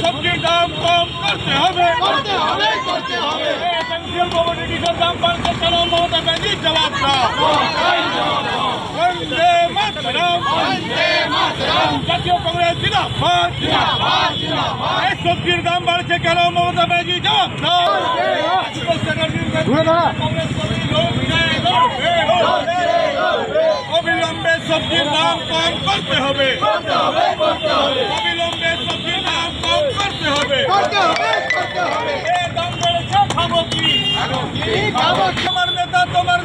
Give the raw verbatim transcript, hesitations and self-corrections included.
सबके दाम कम करते हमें करते हमें करते हमें एसेंशियल कमोडिटी का दाम पाँच सौ करोड़ ममता बनर्जी जवाब था। वंदे मातरम वंदे मातरम साथियों कांग्रेस जिंदाबाद जिंदाबाद जिंदाबाद सबके दाम बढ़ से करोड़ ममता बनर्जी जवाब था। कांग्रेस सभी लोग अविलंबे सबके दाम कम करते हमें अविलंबे सबके दाम कम करते हमें करते हमें ए दाम बढ़े से खामो की खामो की हमारे नेता तुम्हारे